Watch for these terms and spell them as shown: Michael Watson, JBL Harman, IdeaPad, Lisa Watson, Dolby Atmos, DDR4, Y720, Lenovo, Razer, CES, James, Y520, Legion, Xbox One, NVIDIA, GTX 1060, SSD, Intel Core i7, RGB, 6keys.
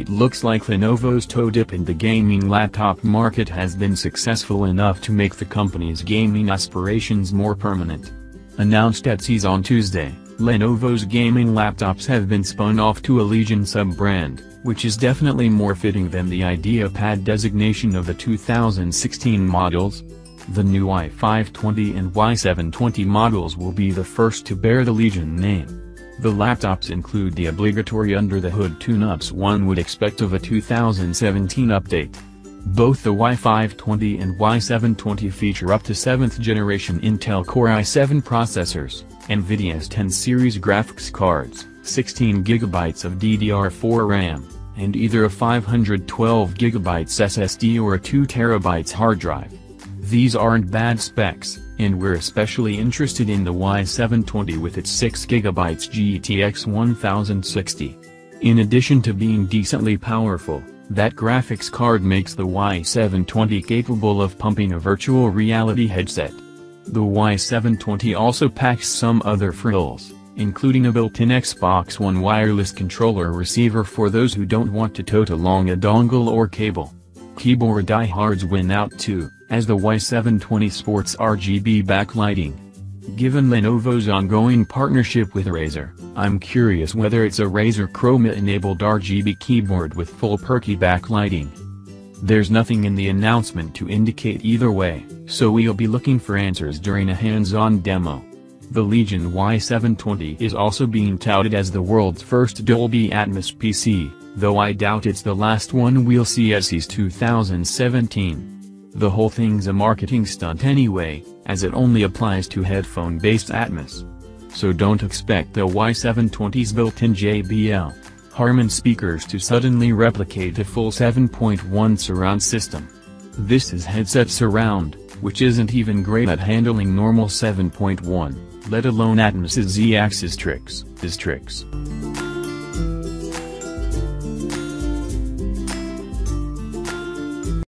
It looks like Lenovo's toe dip in the gaming laptop market has been successful enough to make the company's gaming aspirations more permanent. Announced at CES on Tuesday, Lenovo's gaming laptops have been spun off to a Legion sub-brand, which is definitely more fitting than the IdeaPad designation of the 2016 models. The new Y520 and Y720 models will be the first to bear the Legion name. The laptops include the obligatory under-the-hood tune-ups one would expect of a 2017 update. Both the Y520 and Y720 feature up to 7th generation Intel Core i7 processors, NVIDIA's 10 series graphics cards, 16 GB of DDR4 RAM, and either a 512 GB SSD or a 2 TB hard drive. These aren't bad specs, and we're especially interested in the Y720 with its 6 GB GTX 1060. In addition to being decently powerful, that graphics card makes the Y720 capable of pumping a virtual reality headset. The Y720 also packs some other frills, including a built-in Xbox One wireless controller receiver for those who don't want to tote along a dongle or cable. Keyboard diehards win out too, as the Y720 sports RGB backlighting. Given Lenovo's ongoing partnership with Razer, I'm curious whether it's a Razer Chroma-enabled RGB keyboard with full perky backlighting. There's nothing in the announcement to indicate either way, so we'll be looking for answers during a hands-on demo. The Legion Y720 is also being touted as the world's first Dolby Atmos PC, though I doubt it's the last one we'll see at CES 2017. The whole thing's a marketing stunt anyway, as it only applies to headphone-based Atmos. So don't expect the Y720's built-in JBL Harman speakers to suddenly replicate a full 7.1 surround system. This is headset surround, which isn't even great at handling normal 7.1, let alone Atmos's Z-axis tricks.